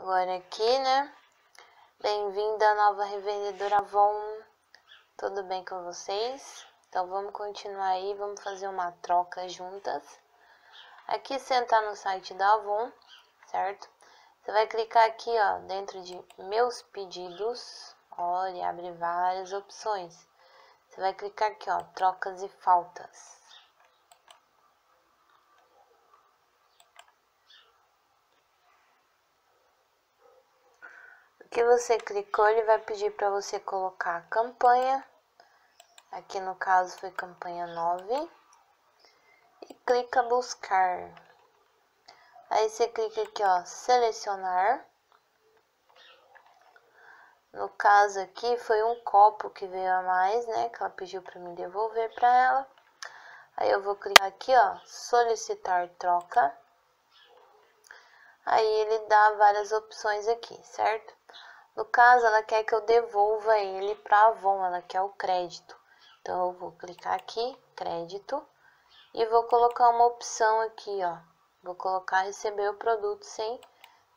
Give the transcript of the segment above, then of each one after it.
Agora aqui, né? Bem-vinda, nova revendedora Avon. Tudo bem com vocês? Então vamos continuar aí, vamos fazer uma troca juntas. Aqui você entrar no site da Avon, certo? Você vai clicar aqui, ó, dentro de meus pedidos. Olha, abre várias opções. Você vai clicar aqui, ó, trocas e faltas. O que você clicou, ele vai pedir para você colocar a campanha. Aqui no caso foi campanha 9. E clica buscar. Aí você clica aqui, ó, selecionar. No caso aqui foi um copo que veio a mais, né, que ela pediu para me devolver para ela. Aí eu vou clicar aqui, ó, solicitar troca. Aí ele dá várias opções aqui, certo? No caso, ela quer que eu devolva ele para Avon, ela quer o crédito. Então eu vou clicar aqui, crédito, e vou colocar uma opção aqui, ó. Vou colocar receber o produto sem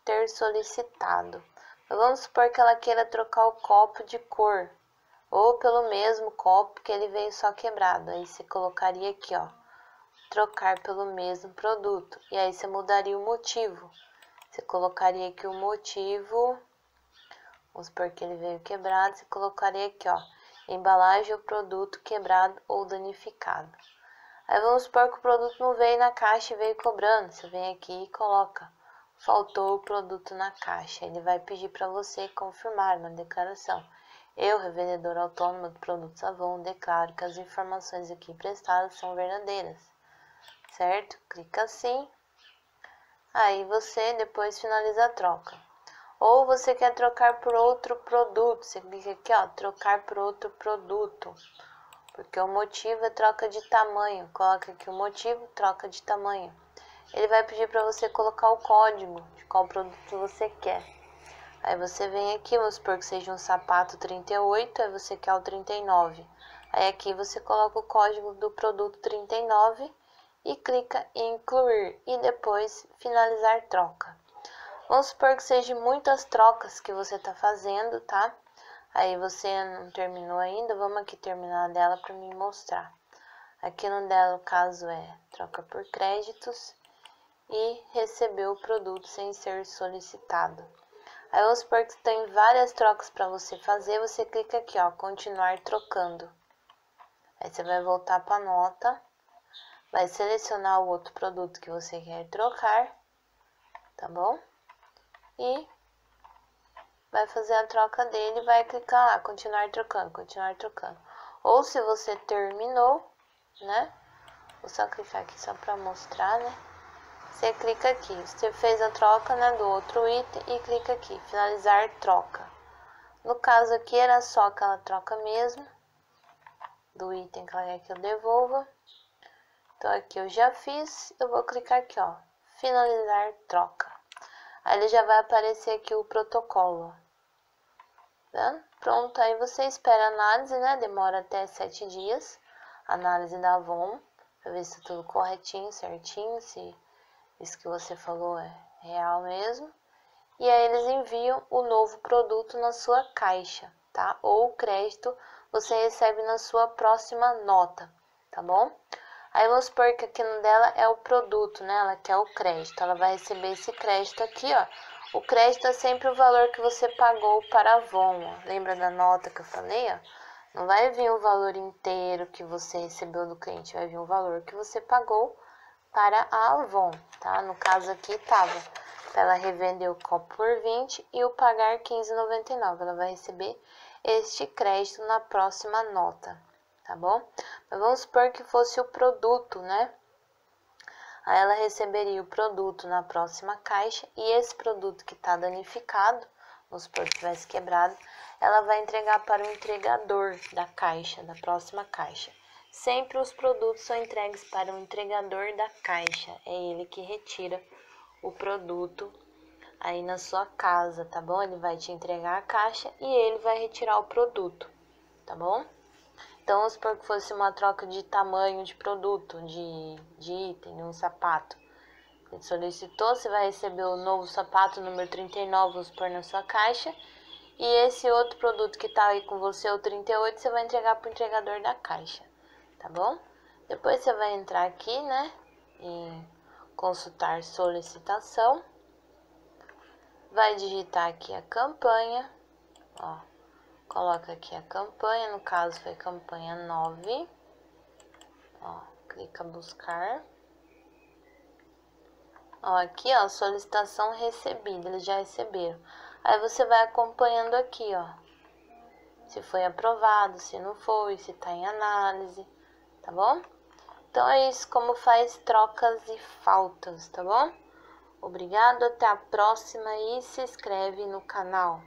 ter solicitado. Vamos supor que ela queira trocar o copo de cor, ou pelo mesmo copo que ele veio só quebrado. Aí você colocaria aqui, ó, trocar pelo mesmo produto. E aí você mudaria o motivo. Você colocaria aqui o motivo, vamos supor que ele veio quebrado, você colocaria aqui, ó, embalagem ou produto quebrado ou danificado. Aí vamos supor que o produto não veio na caixa e veio cobrando. Você vem aqui e coloca: faltou o produto na caixa. Ele vai pedir para você confirmar na declaração. Eu, revendedor autônomo do produto Avon, declaro que as informações aqui prestadas são verdadeiras. Certo? Clica assim. Aí você depois finaliza a troca. Ou você quer trocar por outro produto. Você clica aqui, ó, trocar por outro produto. Porque o motivo é troca de tamanho. Coloca aqui o motivo, troca de tamanho. Ele vai pedir para você colocar o código de qual produto você quer. Aí você vem aqui, vamos supor que seja um sapato 38, aí você quer o 39. Aí aqui você coloca o código do produto 39 e clica em incluir e depois finalizar troca. Vamos supor que seja muitas trocas que você está fazendo, tá? Aí você não terminou ainda, vamos aqui terminar dela para me mostrar. Aqui no dela o caso é troca por créditos. E recebeu o produto sem ser solicitado. Aí vamos supor que tem várias trocas para você fazer, você clica aqui, ó, continuar trocando. Aí você vai voltar para a nota, vai selecionar o outro produto que você quer trocar, tá bom? E vai fazer a troca dele, vai clicar lá, continuar trocando, continuar trocando. Ou se você terminou, né? Vou só clicar aqui só para mostrar, né? Você clica aqui, você fez a troca, né, do outro item e clica aqui, finalizar troca. No caso aqui era só aquela troca mesmo, do item que ela quer que eu devolva. Então aqui eu já fiz, eu vou clicar aqui, ó, finalizar troca. Aí ele já vai aparecer aqui o protocolo. Tá? Pronto, aí você espera a análise, né, demora até 7 dias, análise da Avon, pra ver se tá tudo corretinho, certinho, se... isso que você falou é real mesmo. E aí eles enviam o novo produto na sua caixa, tá? Ou o crédito você recebe na sua próxima nota, tá bom? Aí vamos supor que aqui no dela é o produto, né? Ela quer o crédito, ela vai receber esse crédito aqui, ó. O crédito é sempre o valor que você pagou para a Avon, ó. Lembra da nota que eu falei, ó? Não vai vir o valor inteiro que você recebeu do cliente, vai vir o valor que você pagou para a Avon, tá? No caso aqui tava pra ela revender o copo por 20 e o pagar R$15,99. Ela vai receber este crédito na próxima nota, tá bom? Mas vamos supor que fosse o produto, né? Aí ela receberia o produto na próxima caixa e esse produto que tá danificado, vamos supor que tivesse quebrado, ela vai entregar para o entregador da caixa, da próxima caixa. Sempre os produtos são entregues para o entregador da caixa, é ele que retira o produto aí na sua casa, tá bom? Ele vai te entregar a caixa e ele vai retirar o produto, tá bom? Então, vamos supor que fosse uma troca de tamanho de produto, de item, um sapato. solicitou, você vai receber o novo sapato número 39, vamos pôr na sua caixa. E esse outro produto que tá aí com você, o 38, você vai entregar pro entregador da caixa, tá bom? Depois você vai entrar aqui, né, em consultar solicitação. Vai digitar aqui a campanha, ó, coloca aqui a campanha, no caso foi campanha 9, ó, clica buscar. Ó, aqui, ó, solicitação recebida, eles já receberam. Aí você vai acompanhando aqui, ó, se foi aprovado, se não foi, se tá em análise, tá bom? Então é isso, como faz trocas e faltas, tá bom? Obrigado, até a próxima e se inscreve no canal.